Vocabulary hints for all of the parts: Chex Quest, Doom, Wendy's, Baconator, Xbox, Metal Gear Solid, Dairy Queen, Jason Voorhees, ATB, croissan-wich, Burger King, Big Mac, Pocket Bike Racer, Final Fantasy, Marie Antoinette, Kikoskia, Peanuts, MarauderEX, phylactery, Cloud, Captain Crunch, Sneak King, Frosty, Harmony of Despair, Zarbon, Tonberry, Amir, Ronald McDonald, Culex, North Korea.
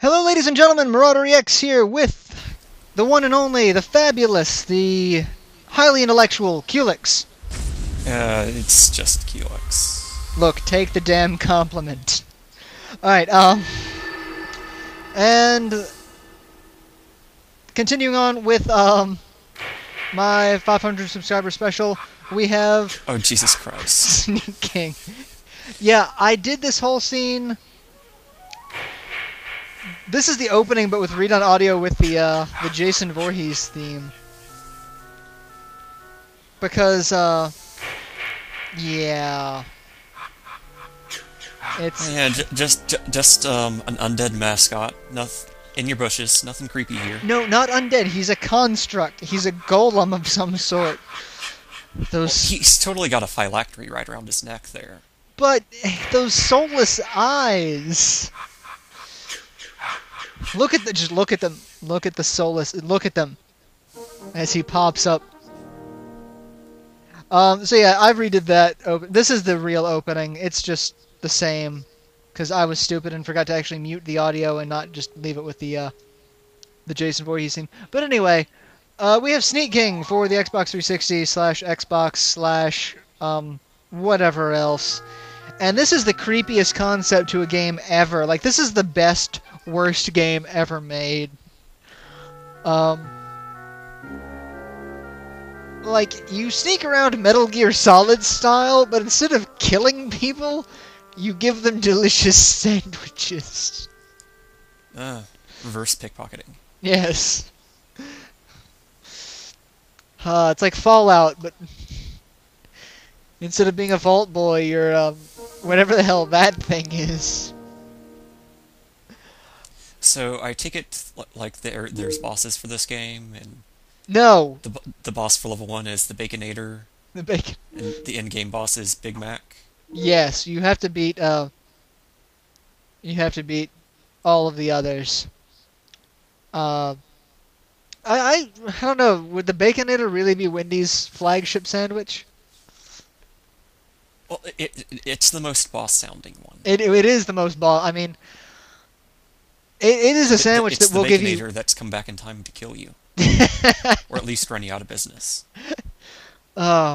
Hello, ladies and gentlemen, MarauderEX here with the one and only, the fabulous, the highly intellectual, Culex. It's just Culex. Look, take the damn compliment. Alright, and continuing on with, my 500 subscriber special, we have... Oh, Jesus Christ. Sneak King. Yeah, I did this whole scene... This is the opening, but with redone audio with the Jason Voorhees theme. Because, yeah. It's... Yeah, just an undead mascot. Nothing in your bushes, nothing creepy here. No, not undead, he's a construct. He's a golem of some sort. Those... Well, he's totally got a phylactery right around his neck there. But, those soulless eyes... Look at the, just look at them. Look at the soulless. Look at them as he pops up. So yeah, I redid that. This is the real opening. It's just the same because I was stupid and forgot to actually mute the audio and not just leave it with the Jason Voorhees theme. But anyway, we have Sneak King for the Xbox 360 / Xbox / whatever else. And this is the creepiest concept to a game ever. Like, this is the best, worst game ever made. Like, you sneak around Metal Gear Solid style, but instead of killing people, you give them delicious sandwiches. Reverse pickpocketing. Yes. It's like Fallout, but... Instead of being a vault boy, you're, whatever the hell that thing is. So I take it like there's bosses for this game, and no, the boss for level 1 is the Baconator. The Bacon. And the end game boss is Big Mac. Yes, you have to beat. You have to beat all of the others. I don't know. Would the Baconator really be Wendy's flagship sandwich? Well, it's the most boss-sounding one. It is the most boss. I mean, it is a sandwich that will give you. It's the Baconator that's come back in time to kill you, or at least run you out of business. I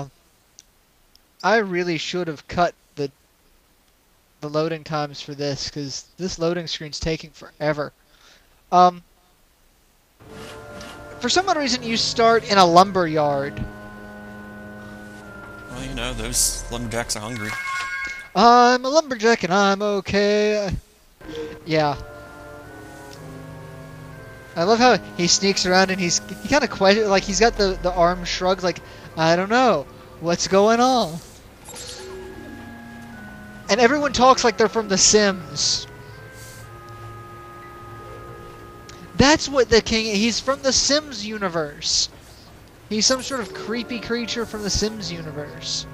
really should have cut the loading times for this because this loading screen's taking forever. For some odd reason, you start in a lumber yard. Well, you know, those lumberjacks are hungry. I'm a lumberjack and I'm okay. Yeah. I love how he sneaks around and he kind of questions, like, he's got the arm shrugs, like, I don't know, what's going on? And everyone talks like they're from The Sims. That's what the king, he's from The Sims universe. He's some sort of creepy creature from The Sims universe.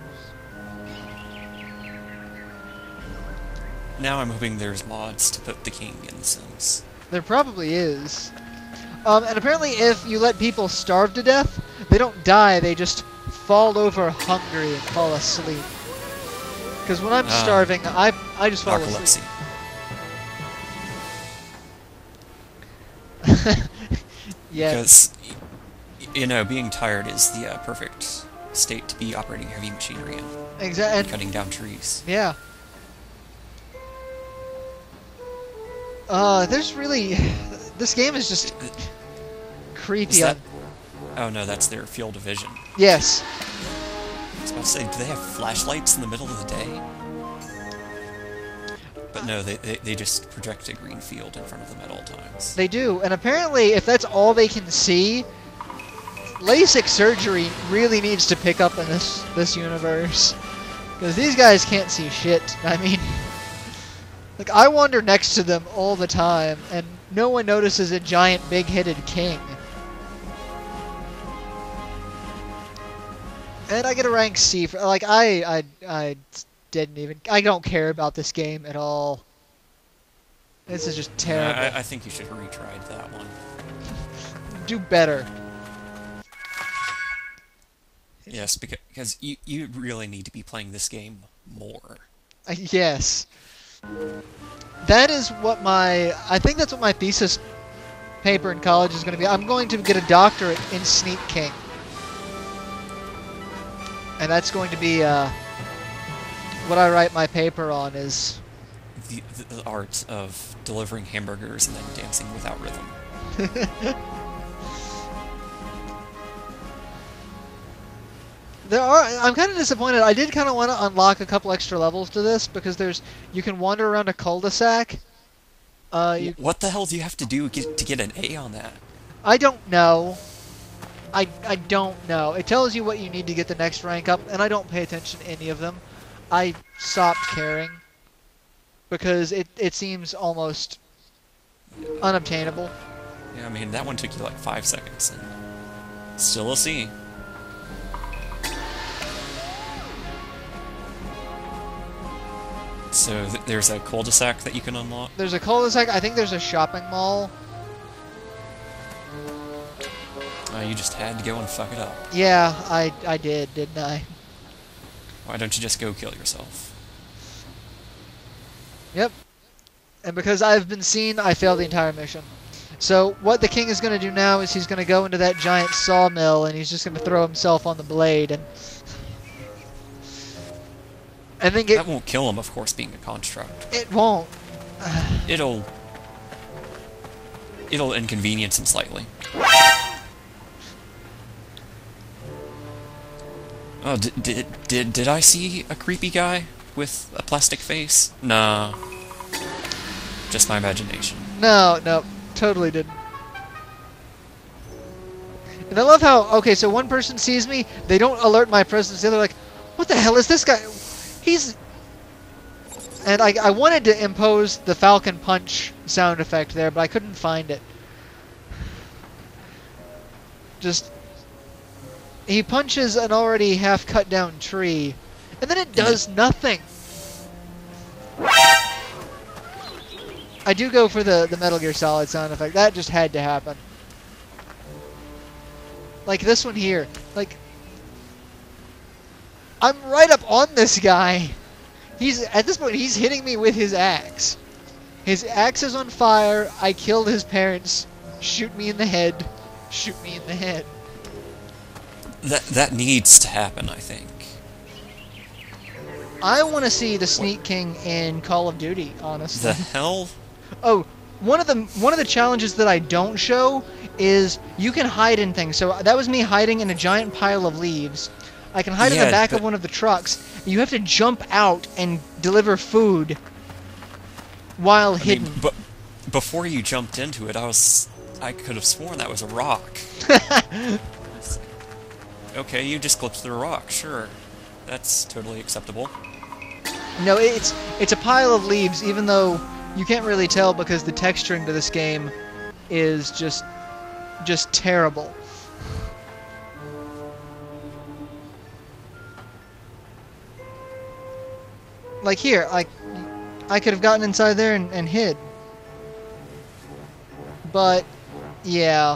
Now I'm hoping there's mods to put the king in Sims. There probably is. And apparently if you let people starve to death, they don't die, they just fall over hungry and fall asleep. Because when I'm starving, I just fall asleep. Yeah. Because... You know, being tired is the perfect state to be operating heavy machinery in. Exactly. And cutting down trees. Yeah. There's really... This game is just... creepy. Is that... Oh no, that's their field of vision. Yes. I was about to say, do they have flashlights in the middle of the day? But no, they just project a green field in front of them at all times. They do, and apparently if that's all they can see... LASIK surgery really needs to pick up in this universe, because these guys can't see shit. I mean, like, I wander next to them all the time, and no one notices a giant, big-headed king. And I get a rank C for, like, I didn't even. I don't care about this game at all. This is just terrible. I think you should have retried that one. Do better. Yes, because you really need to be playing this game more. Yes. That is what my... I think that's what my thesis paper in college is going to be. I'm going to get a doctorate in Sneak King. And that's going to be what I write my paper on is... The art of delivering hamburgers and then dancing without rhythm. I'm kind of disappointed. I did kind of want to unlock a couple extra levels to this because there's... You can wander around a cul-de-sac. What the hell do you have to do to get an A on that? I don't know. I don't know. It tells you what you need to get the next rank up, and I don't pay attention to any of them. I stopped caring because it seems almost unobtainable. Yeah, I mean, that one took you like 5 seconds. And still a C. So there's a cul-de-sac that you can unlock? There's a cul-de-sac. I think there's a shopping mall. You just had to go and fuck it up. Yeah, I did, didn't I? Why don't you just go kill yourself? Yep. And because I've been seen, I failed the entire mission. So what the king is going to do now is he's going to go into that giant sawmill and he's just going to throw himself on the blade and... And then that won't kill him, of course, being a construct. It won't. It'll inconvenience him slightly. Oh, did I see a creepy guy with a plastic face? Nah. Just my imagination. No, totally didn't. And I love how, okay, so one person sees me, they don't alert my presence, the other like, what the hell is this guy? He's... And I wanted to impose the Falcon Punch sound effect there, but I couldn't find it. Just... He punches an already half-cut-down tree, and then it does nothing. I do go for the Metal Gear Solid sound effect. That just had to happen. Like this one here. Like... I'm right up on this guy. He's at this point he's hitting me with his axe. His axe is on fire. I killed his parents. Shoot me in the head. Shoot me in the head. That needs to happen, I think. I want to see the Sneak King in Call of Duty, honestly. The hell? Oh, one of the challenges that I don't show is you can hide in things. So that was me hiding in a giant pile of leaves. I can hide in the back of one of the trucks. You have to jump out and deliver food while hidden. Mean, but before you jumped into it, I could have sworn that was a rock. Okay, you just clipped through a rock. Sure, that's totally acceptable. No, it's a pile of leaves. Even though you can't really tell because the texturing to this game is just terrible. Like here, I could have gotten inside there and hid. But, yeah.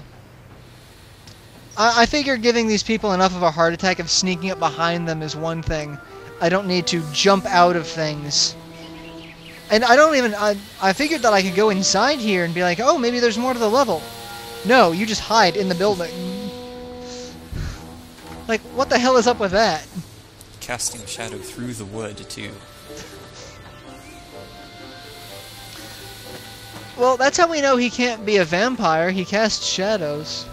I figure giving these people enough of a heart attack of sneaking up behind them is one thing. I don't need to jump out of things. And I don't even... I figured that I could go inside here and be like, oh, maybe there's more to the level. No, you just hide in the building. Like, what the hell is up with that? Casting a shadow through the wood, too. Well, that's how we know he can't be a vampire. He casts shadows.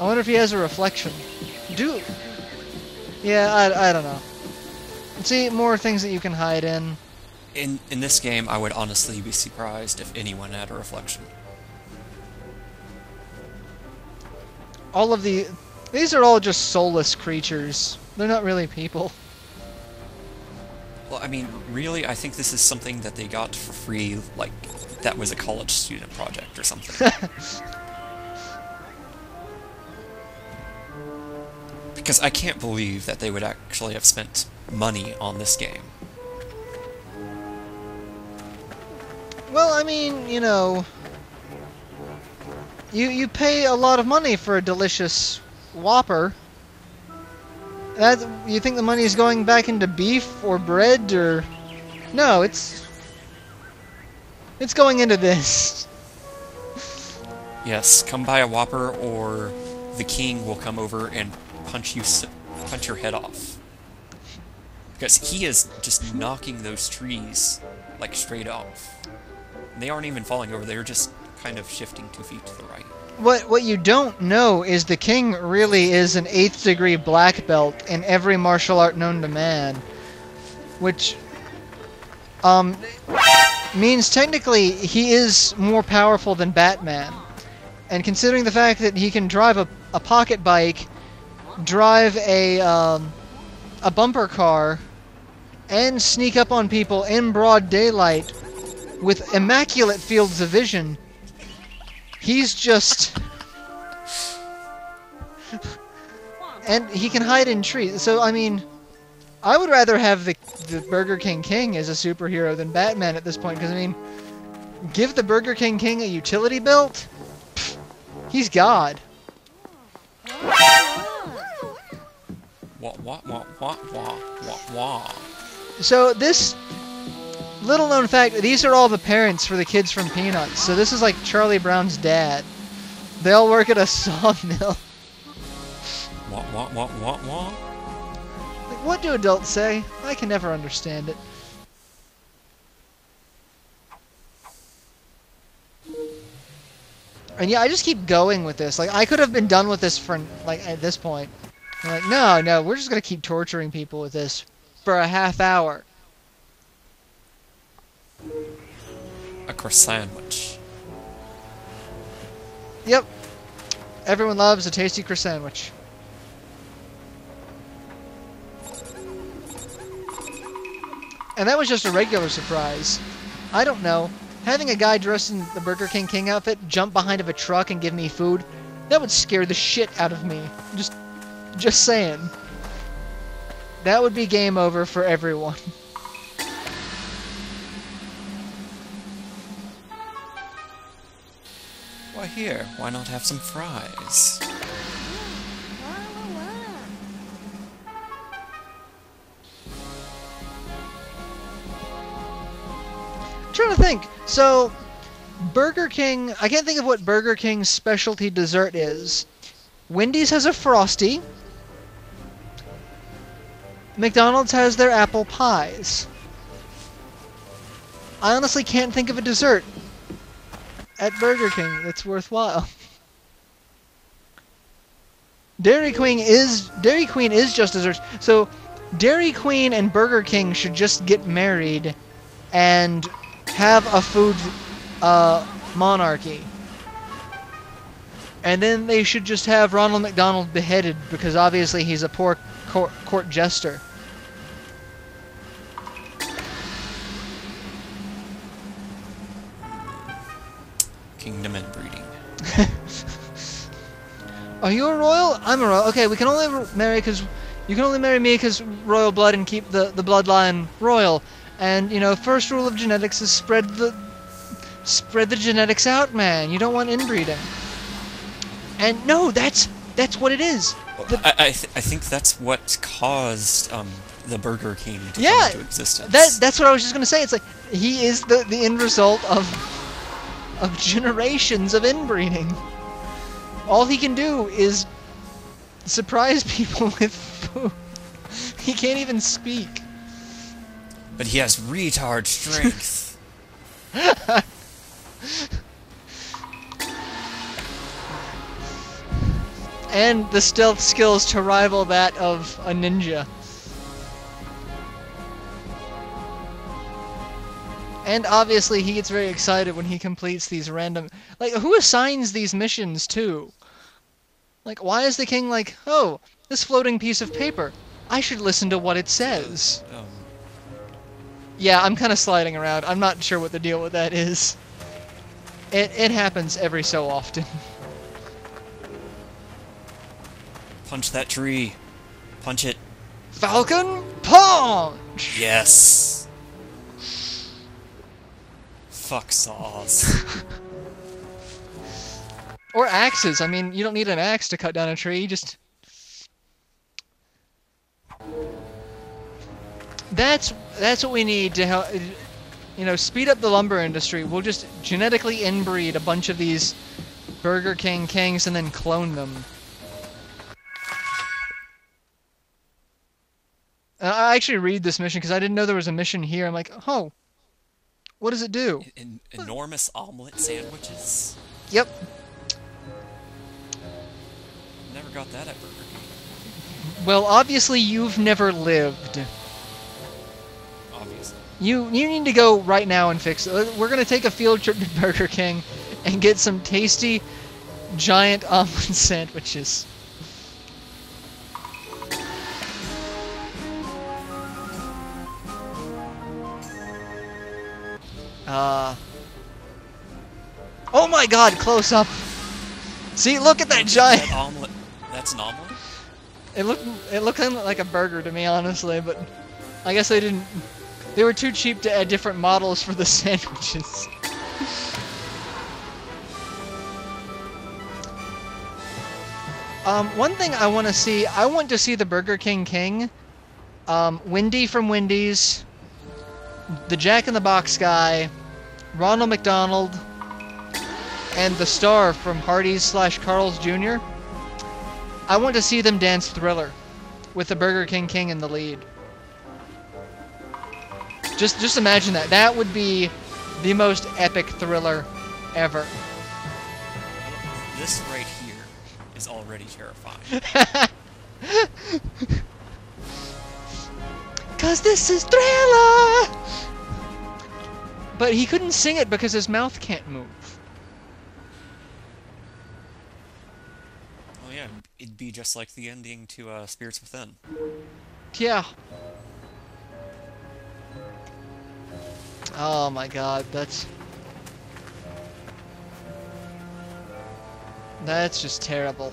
I wonder if he has a reflection. Dude! Yeah, I don't know. See, more things that you can hide in. In this game, I would honestly be surprised if anyone had a reflection. All of the... These are all just soulless creatures. They're not really people. Well, I mean, really, I think this is something that they got for free, like, that was a college student project or something. Because I can't believe that they would actually have spent money on this game. Well, I mean, you know... You pay a lot of money for a delicious... Whopper. You think the money is going back into beef or bread or No, it's going into this. Yes, come buy a Whopper or the king will come over and punch your head off. Because he is just knocking those trees, like, straight off. They aren't even falling over, they're just kind of shifting 2 feet to the right. What you don't know is the king really is an 8th degree black belt in every martial art known to man. Which, means technically he is more powerful than Batman. And considering the fact that he can drive a pocket bike, drive a bumper car, and sneak up on people in broad daylight with immaculate fields of vision, he's just... and he can hide in trees. So, I mean, I would rather have the Burger King King as a superhero than Batman at this point, because, I mean, give the Burger King King a utility belt? He's God. Wah, wah, wah, wah, wah, wah, wah. So this little-known fact, these are all the parents for the kids from Peanuts. So this is like Charlie Brown's dad. They all work at a sawmill. Wah, wah, wah, wah, wah. Like, what do adults say? I can never understand it. And yeah, I just keep going with this. Like, I could have been done with this for, like, at this point. I'm like, no, no, we're just gonna keep torturing people with this for a half hour. A croissan-wich. Yep. Everyone loves a tasty croissan-wich. And that was just a regular surprise. I don't know. Having a guy dressed in the Burger King King outfit jump behind of a truck and give me food, that would scare the shit out of me. Just saying. That would be game over for everyone. Why here? Why not have some fries? Trying to think. So, Burger King, I can't think of what Burger King's specialty dessert is. Wendy's has a Frosty. McDonald's has their apple pies. I honestly can't think of a dessert at Burger King that's worthwhile. Dairy Queen is just desserts. So, Dairy Queen and Burger King should just get married and have a food monarchy. And then they should just have Ronald McDonald beheaded, because obviously he's a poor court jester. Kingdom and breeding. Are you a royal? I'm a royal. Okay, we can only marry because... You can only marry me because royal blood and keep the bloodline royal. And, you know, first rule of genetics is spread the genetics out, man. You don't want inbreeding. And no, that's what it is. I think that's what caused the Burger King to come into existence. That's what I was just gonna say. It's like he is the end result of generations of inbreeding. All he can do is surprise people with food. He can't even speak. But he has retard strength. And the stealth skills to rival that of a ninja. And obviously he gets very excited when he completes these random... Like, who assigns these missions to? Like, why is the king like, oh, this floating piece of paper. I should listen to what it says. Yeah, I'm kind of sliding around. I'm not sure what the deal with that is. It happens every so often. Punch that tree. Punch it. Falcon punch! Yes. Fuck saws. Or axes. I mean, you don't need an axe to cut down a tree. You just... That's what we need to help, you know, speed up the lumber industry. We'll just genetically inbreed a bunch of these Burger King kings and then clone them. I actually read this mission because I didn't know there was a mission here. I'm like, oh, what does it do? Enormous omelet sandwiches. Yep. Never got that at Burger King. Well, obviously you've never lived. Obviously. You need to go right now and fix it. We're gonna take a field trip to Burger King and get some tasty, giant omelet sandwiches. Oh my god, close up. See, look at that giant that omelet. That's an omelet? It looked like a burger to me, honestly, but I guess they didn't. They were too cheap to add different models for the sandwiches. One thing I want to see, the Burger King King, Wendy from Wendy's, the Jack in the Box guy, Ronald McDonald, and the star from Hardee's/Carl's Jr. I want to see them dance Thriller with the Burger King King in the lead. Just imagine that. That would be the most epic Thriller ever. This right here is already terrifying. 'Cause this is Thriller! But he couldn't sing it because his mouth can't move. Oh yeah, it'd be just like the ending to Spirits Within. Yeah. Oh my god, that's just terrible.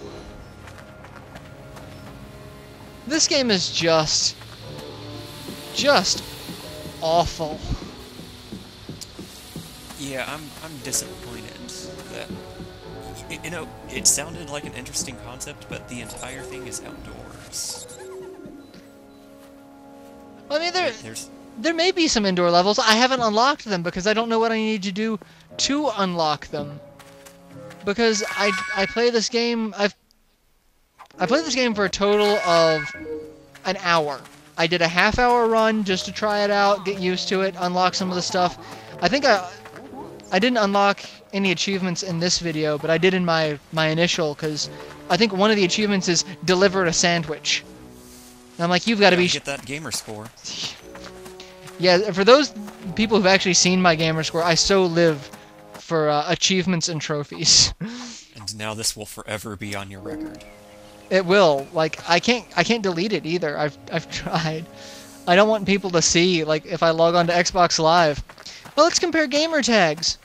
This game is just awful. Yeah, I'm disappointed that, you know, it sounded like an interesting concept, but the entire thing is outdoors. I mean, there may be some indoor levels. I haven't unlocked them because I don't know what I need to do to unlock them. Because I play this game, I played this game for a total of an hour. I did a half-hour run just to try it out, get used to it, unlock some of the stuff. I think I didn't unlock any achievements in this video, but I did in my initial, because I think one of the achievements is deliver a sandwich. And I'm like, you've got to be... Get that gamer score. Yeah, for those people who've actually seen my gamer score, I so live for achievements and trophies. And now this will forever be on your record. It will. Like, I can't delete it either. I've tried. I don't want people to see, like, if I log on to Xbox Live. Well, let's compare gamer tags.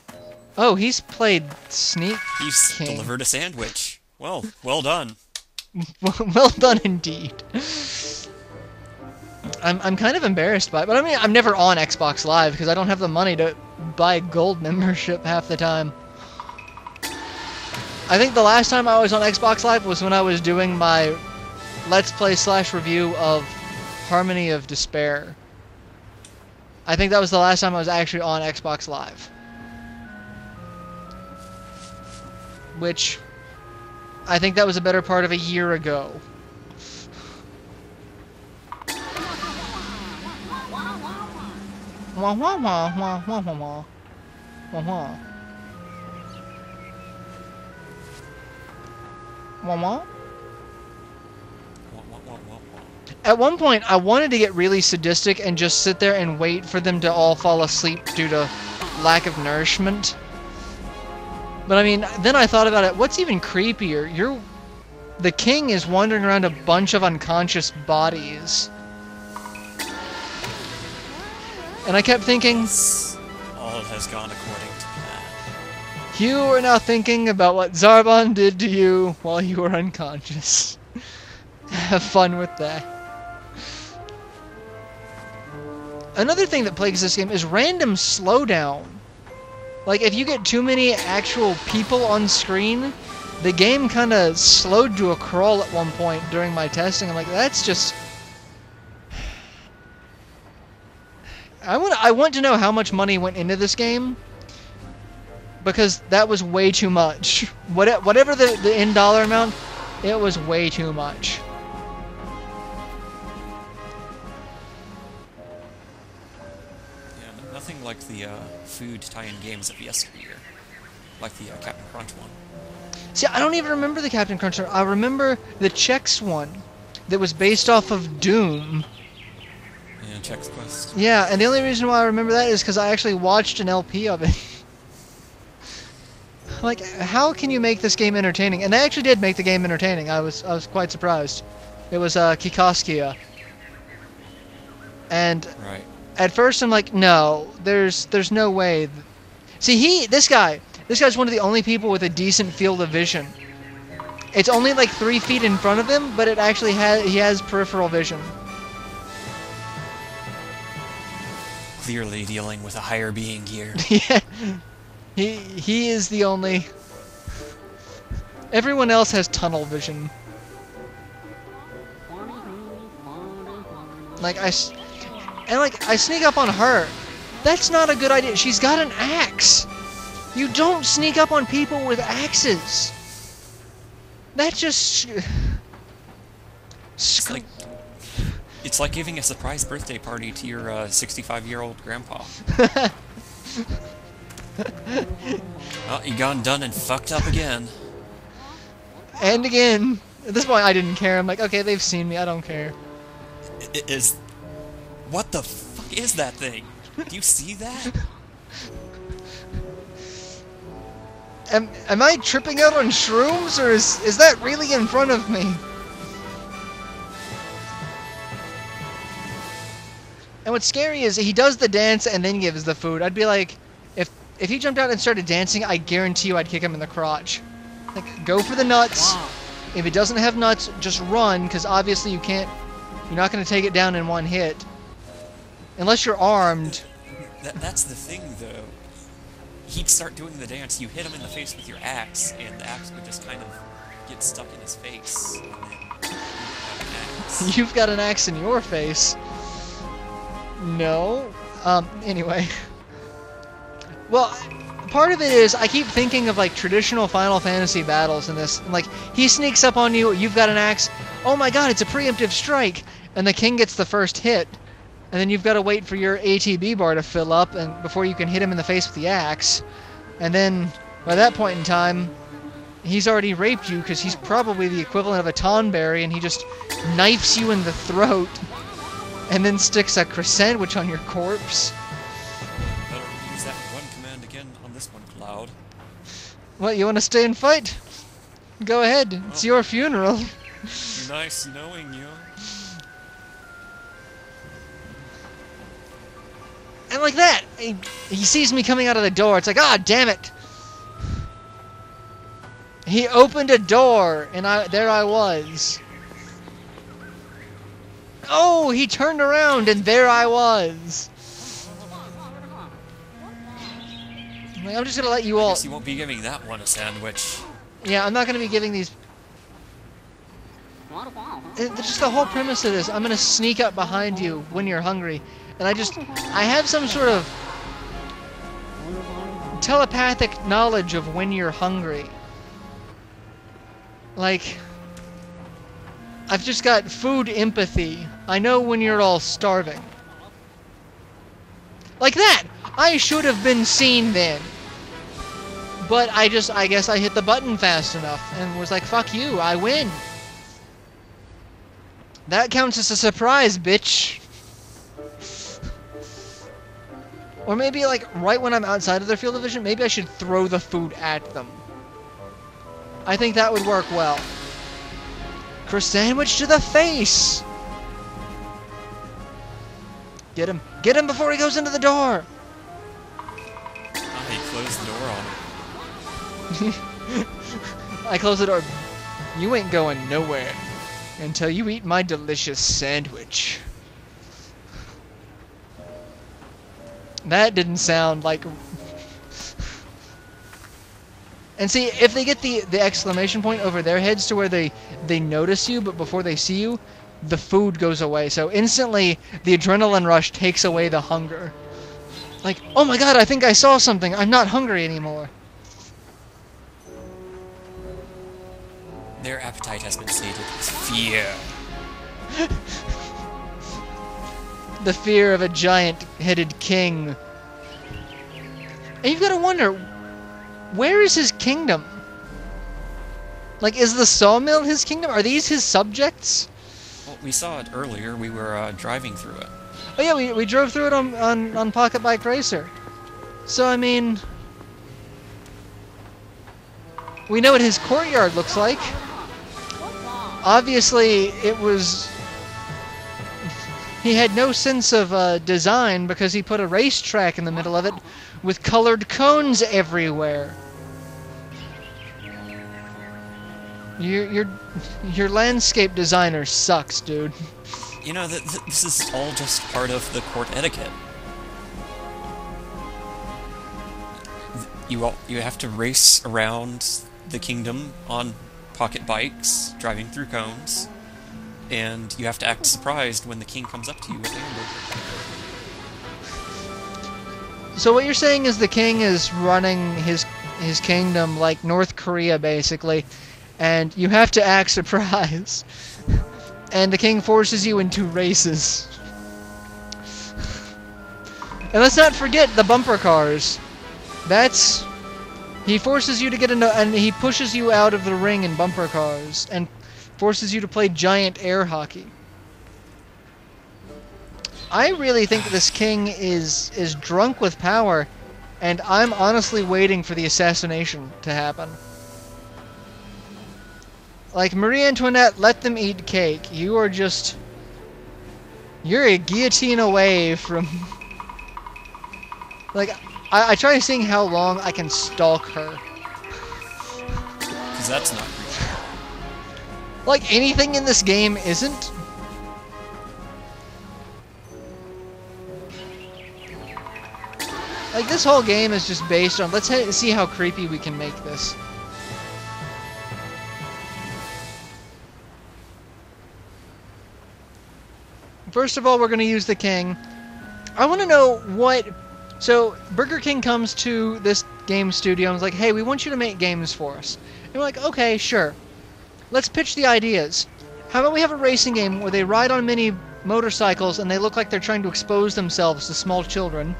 Oh, he's played Sneak King. He's delivered a sandwich. Well, well done. Well done indeed. I'm kind of embarrassed by it, but I mean, I'm never on Xbox Live because I don't have the money to buy gold membership half the time. I think the last time I was on Xbox Live was when I was doing my Let's Play / review of Harmony of Despair. I think that was the last time I was actually on Xbox Live. Which, I think that was a better part of a year ago. Wah wah wah wah wah wah wah wah wah. At one point, I wanted to get really sadistic and just sit there and wait for them to all fall asleep due to lack of nourishment. But I mean, then I thought about it, what's even creepier? The king is wandering around a bunch of unconscious bodies. And I kept thinking... All has gone according to... You are now thinking about what Zarbon did to you while you were unconscious. Have fun with that. Another thing that plagues this game is random slowdown. Like, if you get too many actual people on screen, the game kind of slowed to a crawl at one point during my testing. I'm like, that's just... I want to know how much money went into this game, because that was way too much. Whatever the end dollar amount, it was way too much. Yeah, nothing like the food tie-in games of yesteryear, like the Captain Crunch one. See, I don't even remember the Captain Crunch one. I remember the Chex one that was based off of Doom. Yeah, Chex Quest. Yeah, and the only reason why I remember that is because I actually watched an LP of it. Like, how can you make this game entertaining? And they actually did make the game entertaining. I was quite surprised. It was Kikoskia. And right. At first I'm like, no, there's no way. See, this guy's one of the only people with a decent field of vision. It's only like 3 feet in front of him, but it actually he has peripheral vision. Clearly dealing with a higher being here. Yeah. He is the only. Everyone else has tunnel vision. Like I sneak up on her. That's not a good idea. She's got an axe. You don't sneak up on people with axes. That just. It's like giving a surprise birthday party to your 65-year-old grandpa. Well, you gone done and fucked up again. And again. At this point, I didn't care. I'm like, okay, they've seen me. I don't care. What the fuck is that thing? Do you see that? Am I tripping out on shrooms, or is that really in front of me? And what's scary is he does the dance and then gives the food. I'd be like, if he jumped out and started dancing, I guarantee you I'd kick him in the crotch. Like, go for the nuts. Wow. If it doesn't have nuts, just run, because obviously you can't. You're not going to take it down in one hit, unless you're armed. That's the thing, though. He'd start doing the dance, you hit him in the face with your axe, and the axe would just kind of get stuck in his face. And then you've got an axe in your face. No. Anyway. Well, part of it is, I keep thinking of, like, traditional Final Fantasy battles in this. Like, he sneaks up on you, you've got an axe, oh my god, it's a preemptive strike! And the king gets the first hit. And then you've got to wait for your ATB bar to fill up and before you can hit him in the face with the axe. And then, by that point in time, he's already raped you because he's probably the equivalent of a Tonberry, and he just knifes you in the throat and then sticks a croissan-wich on your corpse. Better use that one command again on this one, Cloud. What, you want to stay and fight? Go ahead, well, it's your funeral. Nice knowing you. And like that, he sees me coming out of the door. It's like, ah, damn it! He opened a door, and there I was. Oh, he turned around, and there I was. Like, I'm just gonna let you all. I guess you won't be giving that one a sandwich. Yeah, I'm not gonna be giving these. Just the whole premise of this. I'm gonna sneak up behind you when you're hungry. And I have some sort of telepathic knowledge of when you're hungry. Like, I've just got food empathy. I know when you're all starving. Like that! I should have been seen then. But I guess I hit the button fast enough and was like, fuck you, I win. That counts as a surprise, bitch. Or maybe, like, right when I'm outside of their field of vision, maybe I should throw the food at them. I think that would work well. Croissan-wich to the face! Get him. Get him before he goes into the door! Oh, he closed the door on him. I closed the door. You ain't going nowhere until you eat my delicious sandwich. That didn't sound like. And see, if they get the exclamation point over their heads to where they notice you, but before they see you, the food goes away. So instantly, the adrenaline rush takes away the hunger. Like, oh my god, I think I saw something. I'm not hungry anymore. Their appetite has been sated with fear. The fear of a giant-headed king. And you've got to wonder, where is his kingdom? Like, is the sawmill his kingdom? Are these his subjects? Well, we saw it earlier. We were driving through it. Oh yeah, we drove through it on Pocket Bike Racer. So, I mean... we know what his courtyard looks like. Obviously, it was... he had no sense of design because he put a racetrack in the middle of it with colored cones everywhere. Your landscape designer sucks, dude. You know, this is all just part of the court etiquette. You have to race around the kingdom on pocket bikes, driving through cones, and you have to act surprised when the king comes up to you with amber. So what you're saying is the king is running his kingdom like North Korea, basically, and you have to act surprised. And the king forces you into races. And let's not forget the bumper cars. That's... he forces you to get into... and he pushes you out of the ring in bumper cars. And forces you to play giant air hockey. I really think this king is drunk with power. And I'm honestly waiting for the assassination to happen. Like, Marie Antoinette, let them eat cake. You are just... you're a guillotine away from... like, I try seeing how long I can stalk her. Because that's not real. Like, anything in this game isn't. Like, this whole game is just based on... let's see how creepy we can make this. First of all, we're going to use the king. I want to know what... so, Burger King comes to this game studio and is like, hey, we want you to make games for us. And we're like, okay, sure. Let's pitch the ideas. How about we have a racing game where they ride on mini motorcycles and they look like they're trying to expose themselves to small children.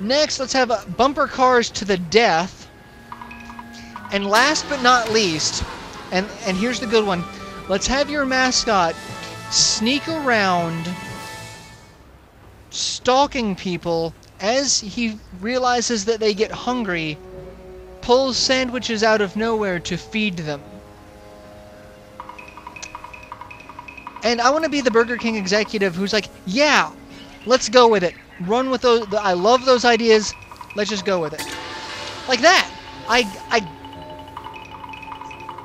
Next, let's have bumper cars to the death. And last but not least, and here's the good one, let's have your mascot sneak around stalking people as he realizes that they get hungry, pulls sandwiches out of nowhere to feed them. And I want to be the Burger King executive who's like, yeah, let's go with it. Run with those. I love those ideas. Let's just go with it. Like that.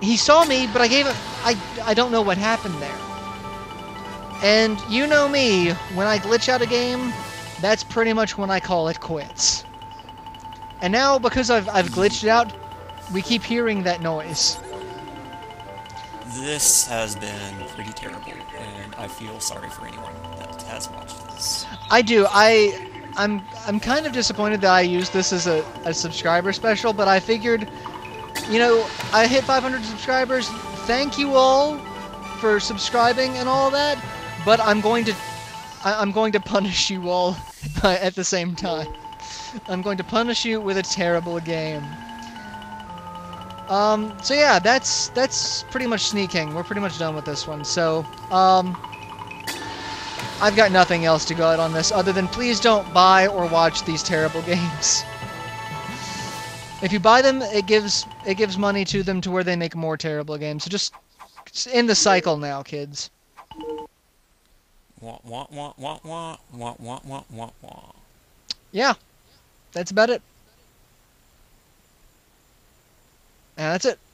He saw me, but I gave it. I don't know what happened there. And you know me, when I glitch out a game, that's pretty much when I call it quits. And now, because I've glitched out, we keep hearing that noise. This has been pretty terrible, and I feel sorry for anyone that has watched this. I do. I'm kind of disappointed that I used this as a subscriber special, but I figured, you know, I hit 500 subscribers. Thank you all for subscribing and all that. But I'm going to punish you all at the same time. I'm going to punish you with a terrible game. So yeah, that's pretty much Sneak King. We're pretty much done with this one. So, I've got nothing else to go out on this other than please don't buy or watch these terrible games. If you buy them, it gives money to them to where they make more terrible games. So just end the cycle now, kids. Wah, wah, wah, wah, wah, wah, wah, wah, wah, wah. Yeah, that's about it. And that's it.